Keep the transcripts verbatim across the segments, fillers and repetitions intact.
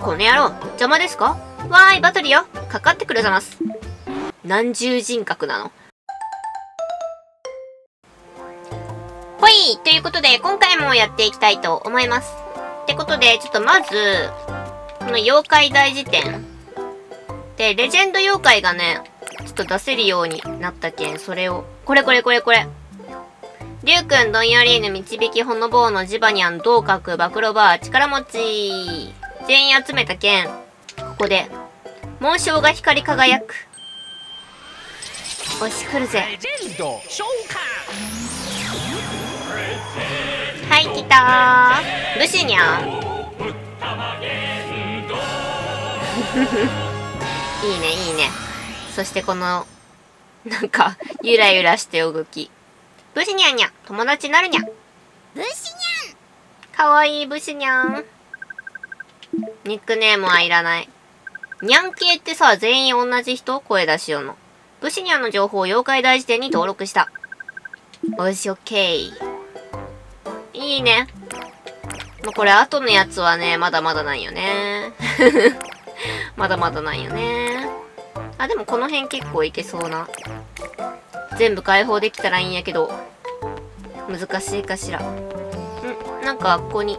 この野郎、邪魔ですか？わーい、バトルよ。かかってくれざます。何重人格なの？ほい！ということで、今回もやっていきたいと思います。ってことで、ちょっとまず、この妖怪大辞典。で、レジェンド妖怪がね、ちょっと出せるようになったけん、それを。これこれこれこれ。りゅうくん、どんよりーぬ、導き、ほのぼうの、ジバニャン、どうかく、ばくろばあ、力持ち。全員集めたけん、ここで、紋章が光り輝く。押し来るぜ。はい、来たー。武士にゃん。いいね、いいね。そしてこの、なんか、ゆらゆらして動き。武士にゃんにゃん。友達になるにゃん。武士にゃん。かわいい武士にゃん。ニックネームはいらない。にゃん系ってさ、全員同じ人？声出しようの。武士にゃんの情報を妖怪大辞典に登録した。よし、オッケー。いいね。まあ、これ後のやつはね、まだまだないよね。まだまだないよね。あ、でもこの辺結構いけそうな。全部解放できたらいいんやけど、難しいかしら。ん、なんかここに、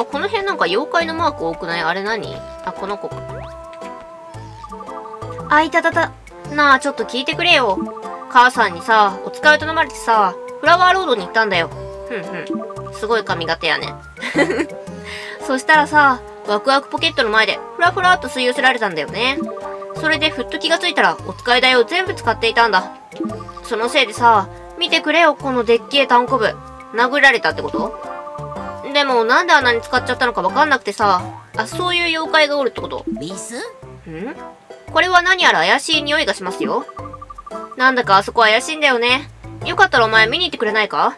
あ、この辺なんか妖怪のマーク多くない？あれ何？あ、この子か。あ、いたたた。なあ、ちょっと聞いてくれよ。母さんにさ、お使いを頼まれてさ、フラワーロードに行ったんだよ。ふんふん。すごい髪型やね。そしたらさ、ワクワクポケットの前でフラフラっと吸い寄せられたんだよね。それでふっと気がついたらお使い代を全部使っていたんだ。そのせいでさ、見てくれよこのでっけえタンコブ。殴られたってこと？でもなんであんなに使っちゃったのかわかんなくてさ、あ、そういう妖怪がおるってこと？ミス？ん？これは何やら怪しい匂いがしますよ。なんだかあそこ怪しいんだよね。よかったらお前見に行ってくれないか？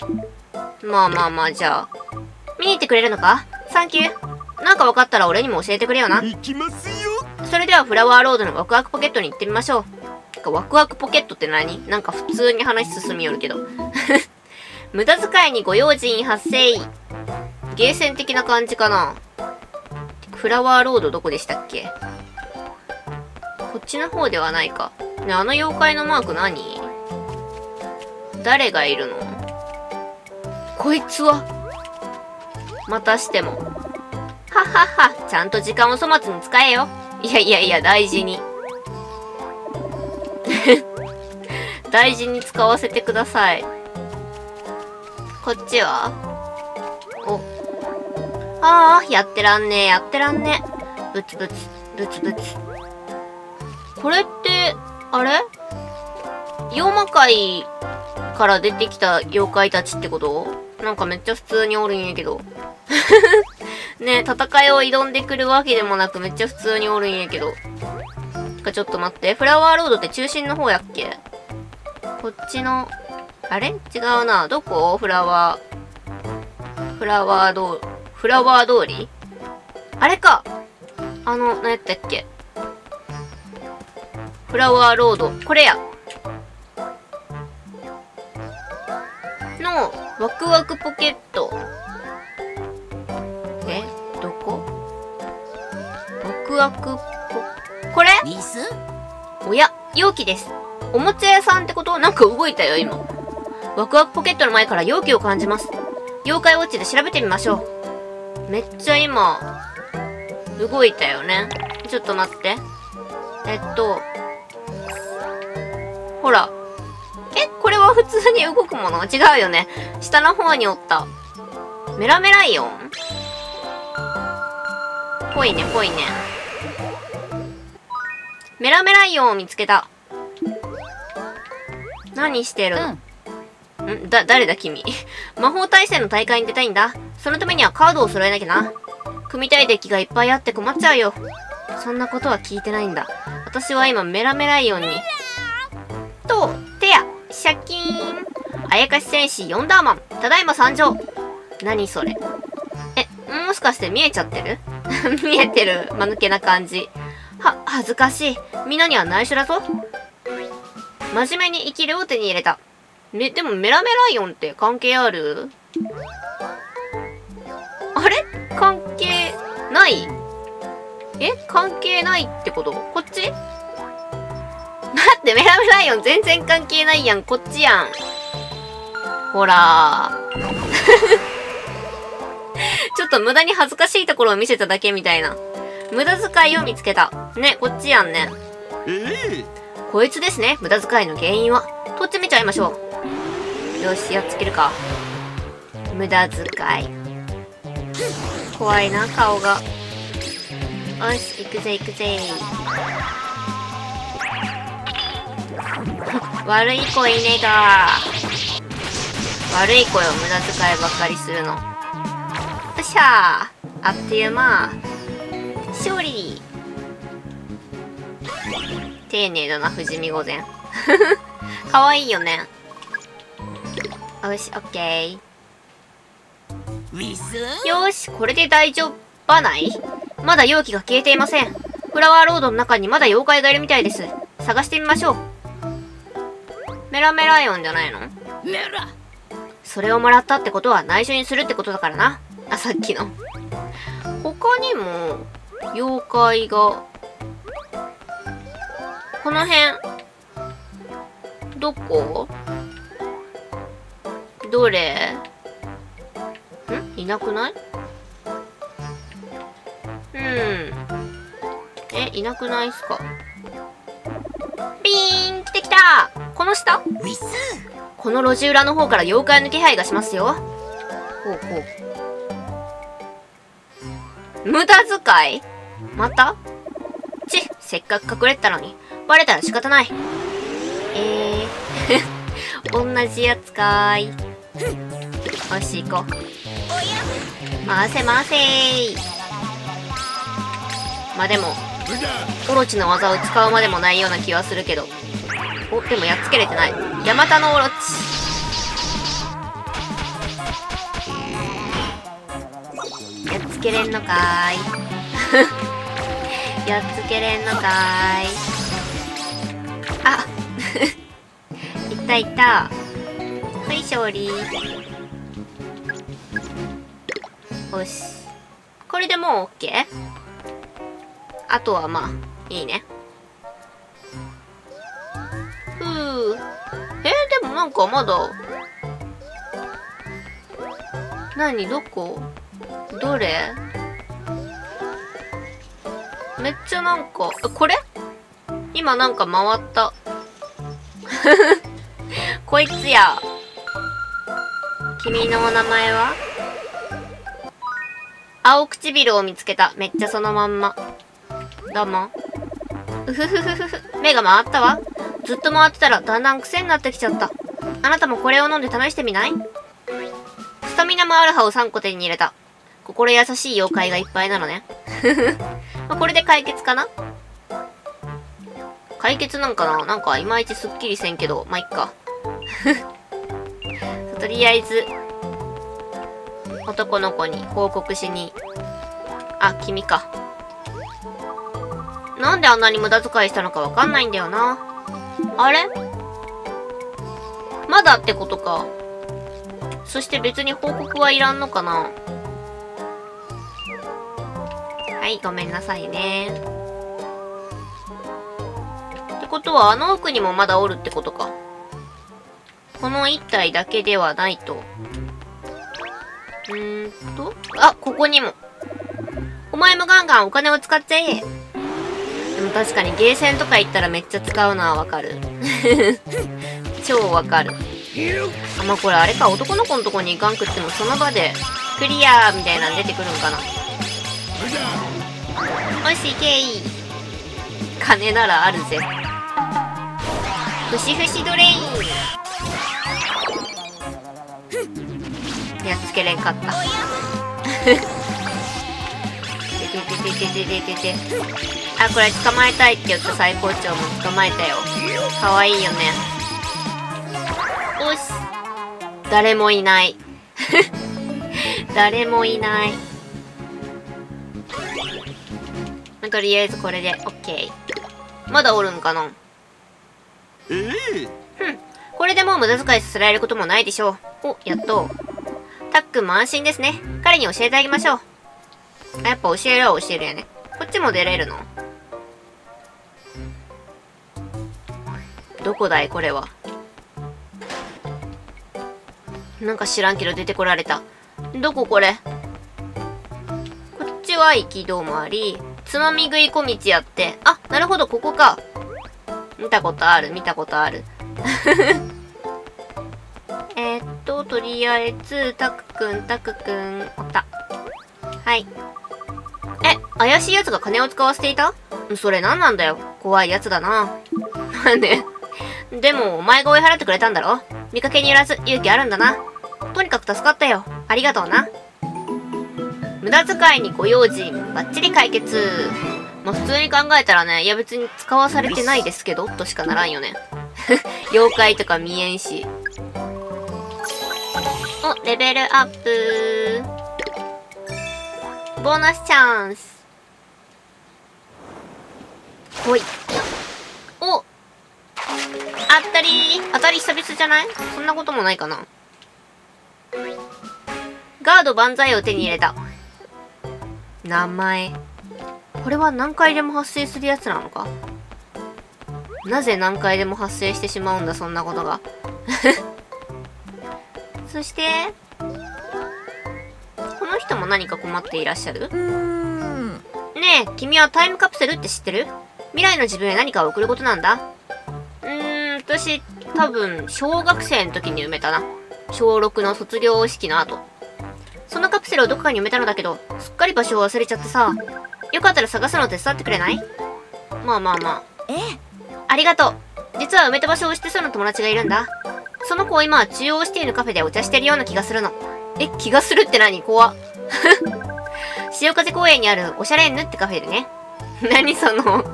まあまあまあ、じゃあ。見に行ってくれるのか？サンキュー。なんか分かったら俺にも教えてくれよな。行きますよ。それではフラワーロードのワクワクポケットに行ってみましょう。ワクワクポケットって何？なんか普通に話進みよるけど。無駄遣いにご用心発生。ゲーセン的な感じかな。フラワーロードどこでしたっけ？こっちの方ではないか。ね、あの妖怪のマーク何？誰がいるの？こいつは、またしても。はっはっは、ちゃんと時間を粗末に使えよ。いやいやいや、大事に。大事に使わせてください。こっちは？お。ああ、やってらんねえ、やってらんねえ。ぶつぶつ、ぶつぶつ。これって、あれ？妖魔界から出てきた妖怪たちってこと？なんかめっちゃ普通におるんやけど。ね、戦いを挑んでくるわけでもなくめっちゃ普通におるんやけど。ちょっと待って。フラワーロードって中心の方やっけ？こっちの、あれ？違うな。どこ？フラワー。フラワー通り。フラワー通り？あれか！あの、何やったっけ？フラワーロード。これや！の、ワクワクポケット。え、どこ？ワクワクポ、これ？リス？おや、容器です。おもちゃ屋さんってこと？なんか動いたよ、今。ワクワクポケットの前から容器を感じます。妖怪ウォッチで調べてみましょう。めっちゃ今、動いたよね。ちょっと待って。えっと、ほら。え、これは普通に動くもの？違うよね。下の方におった。メラメライオン？ぽいね、ぽいね。メラメライオンを見つけた。何してる？うん。んだ、誰だ君。魔法対戦の大会に出たいんだ。そのためにはカードを揃えなきゃな。組みたいデッキがいっぱいあって困っちゃうよ。そんなことは聞いてないんだ。私は今メラメライオンに。と、手や。シャキーン。あやかし戦士ヨンダーマン。ただいま参上。何それ。え、もしかして見えちゃってる？見えてる。間抜けな感じ。は、恥ずかしい。みんなには内緒だぞ。真面目に生きるを手に入れた。め、でもメラメライオンって関係ある？あれ？関係ない？え、関係ないってこと？こっち？待って、メラメライオン全然関係ないやん。こっちやん。ほらー。ちょっと無駄に恥ずかしいところを見せただけみたいな。無駄遣いを見つけた。ね、こっちやんね。こいつですね、無駄遣いの原因は。とっちめちゃいましょう。よし、やっつけるか。無駄遣い。怖いな、顔が。よし、行くぜ行くぜ。悪い子いねが。悪い子よ、無駄遣いばっかりするの。よっしゃー。あっという間。勝利。丁寧だな、富士見御前。かわいいよね。よし、オッケー。よし、これで大丈夫ない？まだ容器が消えていません。フラワーロードの中にまだ妖怪がいるみたいです。探してみましょう。メラメライオンじゃないの？メラ。それをもらったってことは内緒にするってことだからな。あ、さっきの。他にも、妖怪が、この辺、どこ？どれ？ん？いなくない？うん。え、いなくないっすか？ピーン！来てきた！この下？この路地裏の方から妖怪の気配がしますよ。ほうほう。無駄遣い？また？ち、せっかく隠れてたのに。バレたら仕方ない。えー。同じやつかーい。よし、行こう。回せ回せー。まあでも、オロチの技を使うまでもないような気はするけど。お、でもやっつけれてない。ヤマタノオロチ。やっつけれんのかーい。やっつけれんのかーい。あいったいった。はい、勝利。よし。これでもうオッケー？あとはまあ、いいね。ふぅ。え、でもなんかまだ。なに、どこ？どれ？めっちゃなんか、これ？今なんか回った。こいつや。君のお名前は？青唇を見つけた。めっちゃそのまんま。どうも。うふふふふ。目が回ったわ。ずっと回ってたらだんだん癖になってきちゃった。あなたもこれを飲んで試してみない？スタミナもアルハをさんこ手に入れた。心優しい妖怪がいっぱいなのね。まあこれで解決かな？解決なんかな？なんかいまいちすっきりせんけど、まあ、いっか。とりあえず、男の子に報告しに。あ、君か。なんであんなに無駄遣いしたのかわかんないんだよな。あれ？まだってことか。そして別に報告はいらんのかな。はい、ごめんなさいね。ってことは、あの奥にもまだおるってことか。この一体だけではないと。うーんと。あ、ここにも。お前もガンガンお金を使っちゃえ。でも確かにゲーセンとか行ったらめっちゃ使うのはわかる。超わかる。あ、まあ、これあれか、男の子のとこにガン食ってもその場でクリアーみたいなの出てくるんかな。おいしいけい。金ならあるぜ。ふしふしドレイン。やっつけれんかった。ででででででで。あ、これ捕まえたいって言った最高潮も捕まえたよ。かわいいよね。おし。誰もいない。誰もいない。とりあえずこれで OK。まだおるんかな？うん。これでもう無駄遣いさせられることもないでしょう。お、やっと。たっくんも安心ですね。彼に教えてあげましょう。あ、やっぱ教えるは教えるやね。こっちも出れるの？どこだいこれは。なんか知らんけど出てこられた。どここれ？こっちは行き止まり。つまみ食い小道やって。あ、なるほど、ここか。見たことある、見たことある。えっと、とりあえず、たくくん、たくくん、おった。はい。え、怪しい奴が金を使わせていた？それ何なんだよ。怖い奴だな。なんで？でも、お前が追い払ってくれたんだろ？見かけによらず勇気あるんだな。とにかく助かったよ。ありがとうな。無駄遣いにご用心、バッチリ解決。まあ普通に考えたらね、いや別に使わされてないですけど、としかならんよね。妖怪とか見えんし。お、レベルアップ。ボーナスチャンス。ほい。お！あったりー。当たり久々じゃない？そんなこともないかな。ガード万歳を手に入れた。名前。これは何回でも発生するやつなのか？なぜ何回でも発生してしまうんだ、そんなことが。そして、この人も何か困っていらっしゃる？うーん。ねえ、君はタイムカプセルって知ってる？未来の自分へ何かを送ることなんだ。うーん、私、多分、小学生の時に埋めたな。しょうろくの卒業式の後。そのカプセルをどこかに埋めたのだけど、すっかり場所を忘れちゃってさ。よかったら探すのを手伝ってくれない？まあまあまあ。ええ。ありがとう。実は埋めた場所を知ってそうな友達がいるんだ。その子は今、中央シティのカフェでお茶してるような気がするの。え、気がするって何？怖っ。潮風公園にあるおしゃれんぬってカフェでね。何その、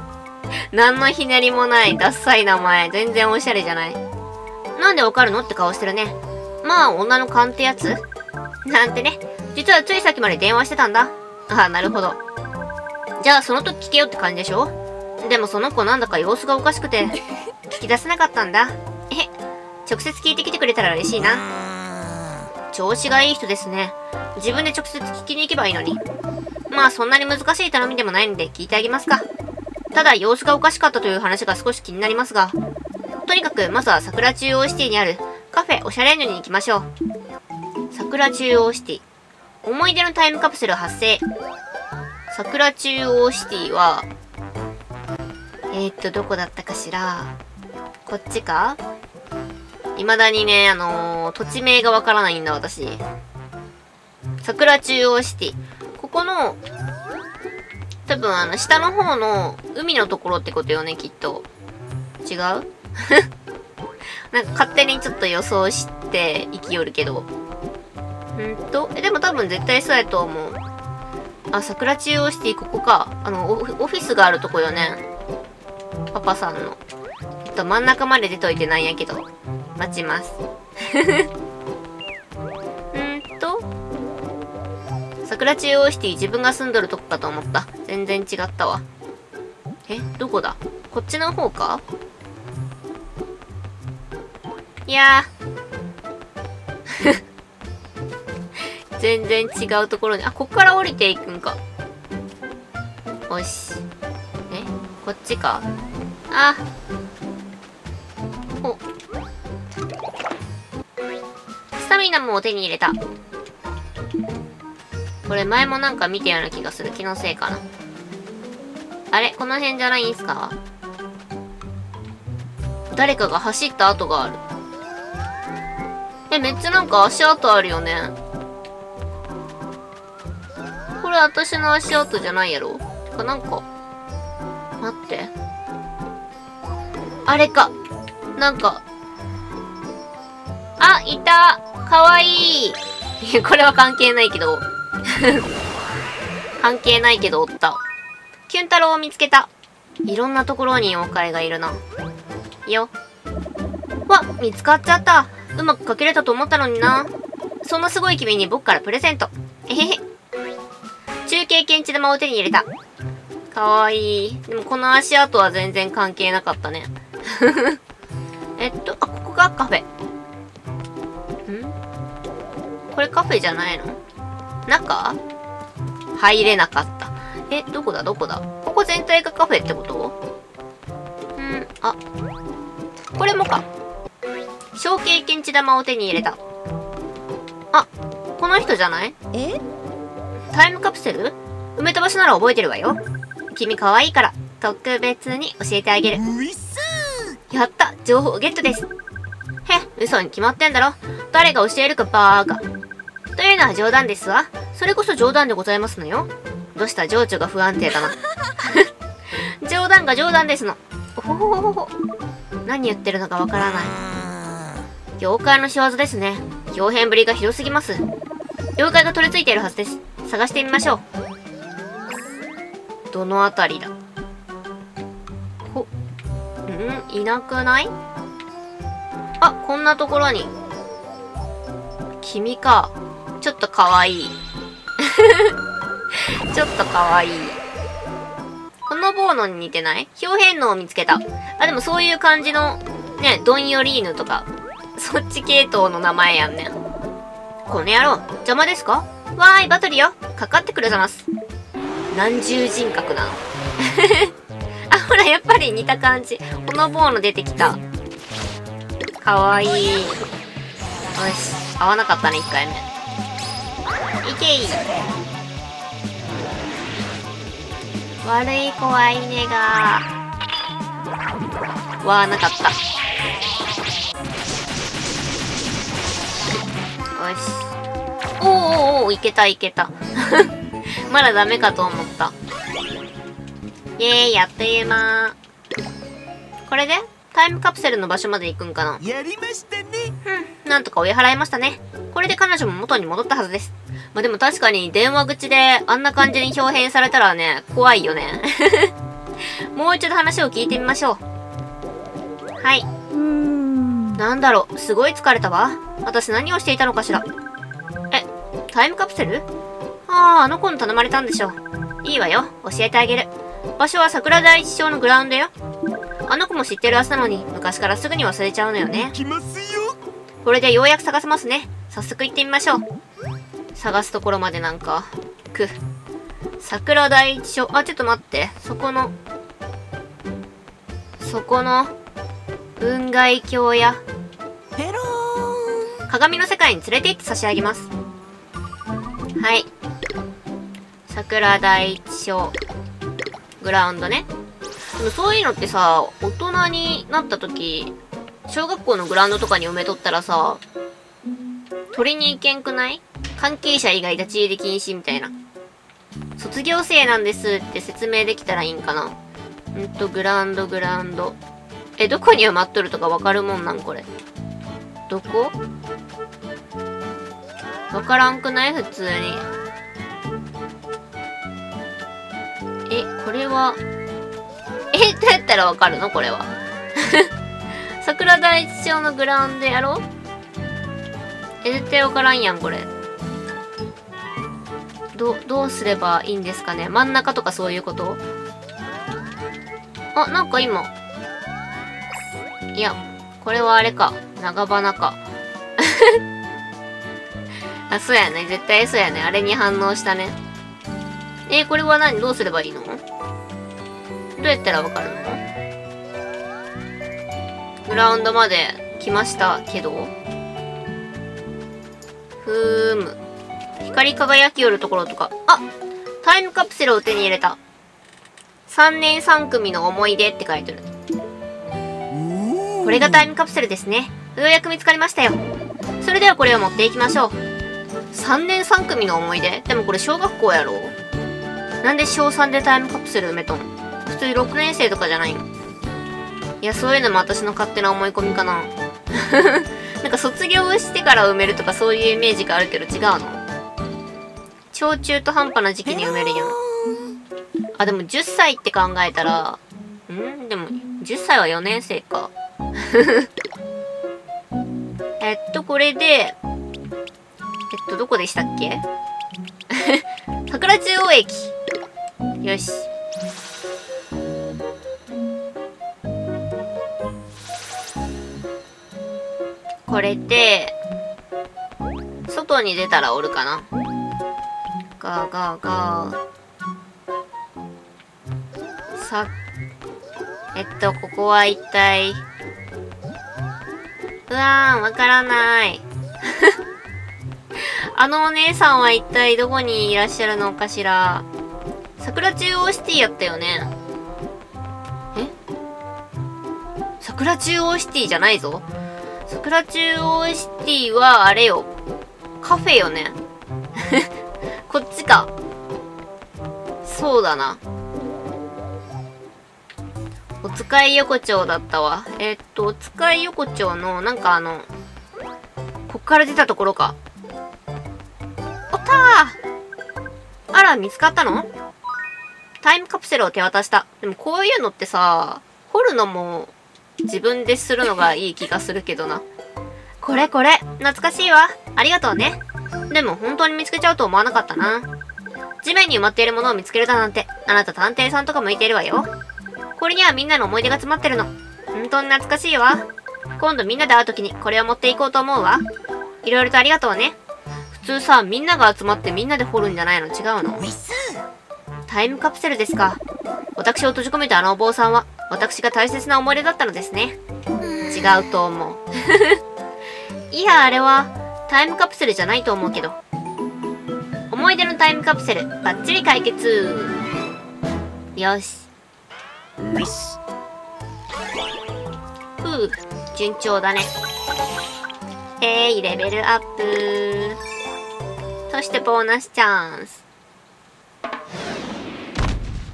何のひねりもない、ダッサい名前。全然おしゃれじゃない。なんでわかるのって顔してるね。まあ、女の勘ってやつ？なんてね。実はついさっきまで電話してたんだ。ああ、なるほど。じゃあ、その時聞けよって感じでしょ？でもその子なんだか様子がおかしくて、聞き出せなかったんだ。え、直接聞いてきてくれたら嬉しいな。調子がいい人ですね。自分で直接聞きに行けばいいのに。まあ、そんなに難しい頼みでもないので聞いてあげますか。ただ、様子がおかしかったという話が少し気になりますが。とにかく、まずは桜中央シティにあるカフェおしゃれーヌに行きましょう。桜中央シティ。思い出のタイムカプセル発生。桜中央シティは、えー、っと、どこだったかしら。こっちか？未だにね、あのー、土地名がわからないんだ、私。桜中央シティ。ここの、多分、あの、下の方の海のところってことよね、きっと。違う？なんか勝手にちょっと予想して生きよるけど。うんと、え、でも多分絶対そうやと思う。あ、桜中央シティここか。あの、オフィスがあるとこよね。パパさんの。えっと、真ん中まで出といてないんやけど。待ちます。うんと。桜中央シティ自分が住んどるとこかと思った。全然違ったわ。え、どこだ？こっちの方か？いやー。全然違うところに。あ、ここから降りていくんか。よし。え？こっちか。あ。お。スタミナも手に入れた。これ前もなんか見たような気がする。気のせいかな。あれ？この辺じゃないんすか？誰かが走った跡がある。え、めっちゃなんか足跡あるよね。これ私の足跡じゃないやろ？てかなんか、待って。あれか。なんか。あ、いた！かわいい！これは関係ないけど。関係ないけどおった。キュン太郎を見つけた。いろんなところに妖怪がいるな。よ。わ、見つかっちゃった。うまくかけれたと思ったのにな。そんなすごい君に僕からプレゼント。えへへ。中継検知玉を手に入れた。かわいい。でもこの足跡は全然関係なかったね。えっと、あ、ここがカフェ。ん？これカフェじゃないの？中？入れなかった。え、どこだどこだ、ここ全体がカフェってこと？うん、あ、これもか。小経験値玉を手に入れた。あ、この人じゃない？え？タイムカプセル？埋めた場所なら覚えてるわよ。君可愛いから特別に教えてあげる。やった、情報ゲットです。へ、嘘に決まってんだろ。誰が教えるかバーカ。というのは冗談ですわ。それこそ冗談でございますのよ。どうした、情緒が不安定だな。冗談が冗談ですの。ほほほほほ。何言ってるのかわからない。妖怪の仕業ですね。豹変ぶりがひどすぎます。妖怪が取り付いているはずです。探してみましょう。どのあたりだ。ほ、ん、いなくない？あ、こんなところに。君か。ちょっとかわいい。ちょっとかわいい。このボーノに似てない？豹変のを見つけた。あ、でもそういう感じの、ね、ドンヨリーヌとか、そっち系統の名前やんね。この野郎、邪魔ですか？わーい、バトルよ。かかってくれざます。何重人格なの？あ、ほら、やっぱり似た感じ。このボーノ出てきた。かわいい。よし、合わなかったね、いっかいめ。いけい。悪い子はいねがー。わー、なかった。よし。おーおーおー、いけたいけた。まだダメかと思った。イェーイ、やってーまー。これでタイムカプセルの場所まで行くんかな。やりましたね。うん、なんとか追い払いましたね。これで彼女も元に戻ったはずです。まあでも確かに電話口であんな感じに豹変されたらね、怖いよね。もう一度話を聞いてみましょう。はい。なんだろう、すごい疲れたわ。私何をしていたのかしら。え、タイムカプセル？ああ、あの子に頼まれたんでしょ。いいわよ、教えてあげる。場所は桜第一小のグラウンドよ。あの子も知ってるはずなのに、昔からすぐに忘れちゃうのよね。行きますよ。これでようやく探せますね。早速行ってみましょう。探すところまでなんか、く。桜第一小、あ、ちょっと待って。そこの、そこの、雲外橋や、ペローン。鏡の世界に連れて行って差し上げます。はい。桜第一小、グラウンドね。でもそういうのってさ、大人になった時、小学校のグラウンドとかに埋めとったらさ、取りに行けんくない？関係者以外立ち入り禁止みたいな。卒業生なんですって説明できたらいいんかな。うんと、グラウンド、グラウンド。え、どこに埋まっとるとかわかるもんなんこれ。どこ？わからんくない？普通に。え、これは、え、どうやったらわかるのこれは。桜第一小のグラウンドやろ？え、絶対わからんやん、これ。ど、どうすればいいんですかね？真ん中とかそういうこと？あ、なんか今。いや、これはあれか。長花か。あ、そうやね。絶対そうやね。あれに反応したね。えー、これは何？どうすればいいの？どうやったらわかるの？グラウンドまで来ましたけど。ふーむ。光り輝きよるところとか。あ、タイムカプセルを手に入れた。さんねんさんくみの思い出って書いてる。これがタイムカプセルですね。ようやく見つかりましたよ。それではこれを持っていきましょう。さんねんさんくみの思い出？でもこれ小学校やろ？なんでしょうさんでタイムカプセル埋めとん？普通ろくねんせいとかじゃないの？いや、そういうのも私の勝手な思い込みかな。なんか卒業してから埋めるとかそういうイメージがあるけど違うの？小中と半端な時期に埋めるやん。あ、でもじゅっさいって考えたら、ん？でもじゅっさいはよねんせいか。えっと、これで、えっと、どこでしたっけ？桜中央駅。よし。これで、外に出たらおるかな。ガーガーガー。さ、えっと、ここは一体、うわーん、わからない。あのお姉さんは一体どこにいらっしゃるのかしら。桜中央シティやったよね。え？桜中央シティじゃないぞ。桜中央シティはあれよ。カフェよね。こっちか。そうだな。お使い横丁だったわ。えー、っと、お使い横丁の、なんかあの、こっから出たところか。おったー！あら、見つかったの？タイムカプセルを手渡した。でもこういうのってさ、掘るのも自分でするのがいい気がするけどな。これこれ、懐かしいわ。ありがとうね。でも本当に見つけちゃうと思わなかったな。地面に埋まっているものを見つけるだなんて、あなた探偵さんとか向いているわよ。これにはみんなの思い出が詰まってるの。本当に懐かしいわ。今度みんなで会う時にこれを持っていこうと思うわ。いろいろとありがとうね。普通さ、みんなが集まってみんなで掘るんじゃないの？違うの？タイムカプセルですか。私を閉じ込めたあのお坊さんは、私が大切な思い出だったのですね。違うと思う。いや、あれはタイムカプセルじゃないと思うけど。思い出のタイムカプセル、バッチリ解決。よし。ふう、順調だね。えい、レベルアップ。そしてボーナスチャンス。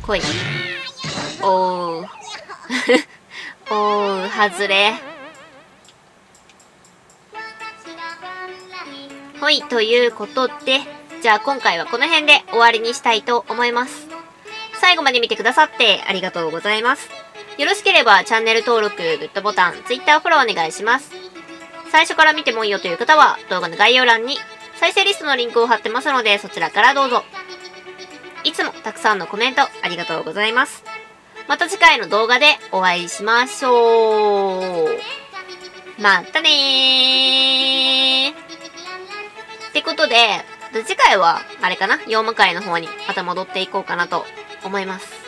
来い。おう。おう、外れ。ほい、ということで、じゃあ今回はこの辺で終わりにしたいと思います。最後まで見てくださってありがとうございます。よろしければチャンネル登録、グッドボタン、Twitter フォローお願いします。最初から見てもいいよという方は動画の概要欄に再生リストのリンクを貼ってますので、そちらからどうぞ。いつもたくさんのコメントありがとうございます。また次回の動画でお会いしましょう。またねー。ってことで、次回はあれかな？妖魔界の方にまた戻っていこうかなと思います。